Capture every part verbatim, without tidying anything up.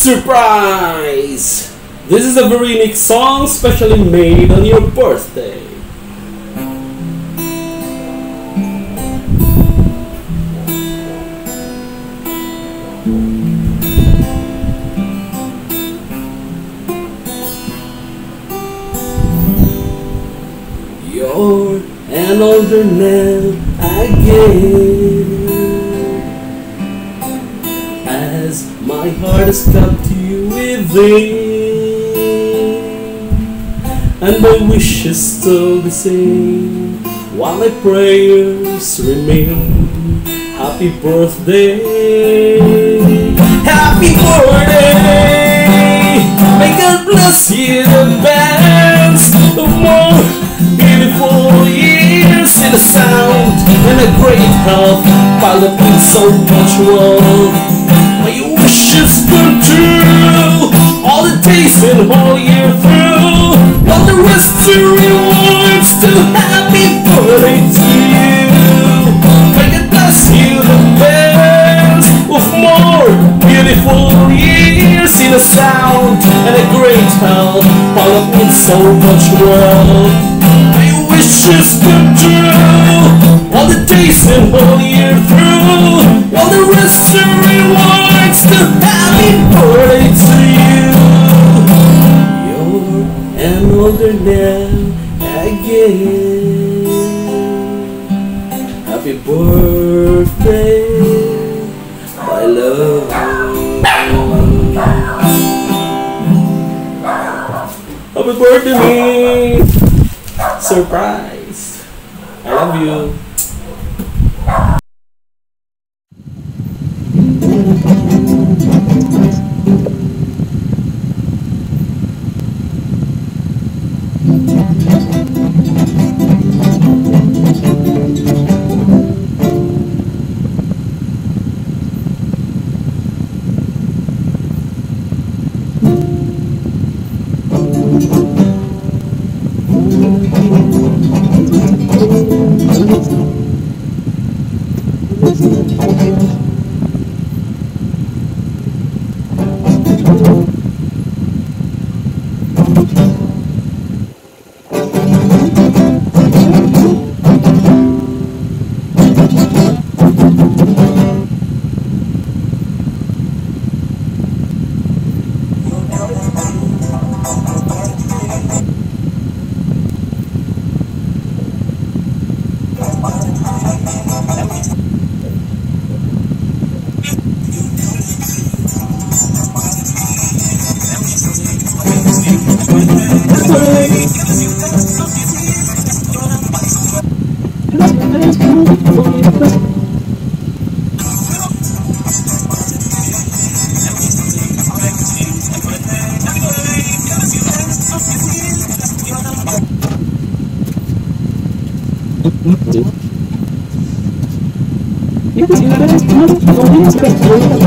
Surprise! This is a very unique song specially made on your birthday. You're an older man again, as my heart has kept you within, and my wish is still the same, while my prayers remain. Happy birthday, happy birthday, may God bless you the best of more beautiful years in a sound and a great health, followed with so much love. My wishes come true all the days and all year through. All the rest to rewards to happy birthday to you. May God bless you the best of more beautiful years in a sound and a great health, followed with so much love. Wishes come true all the days and all year through. All the rest are rewards to happy birthday to you. You're an older man again. Happy birthday, my love. Happy birthday, me. Surprise! I love you.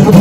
It's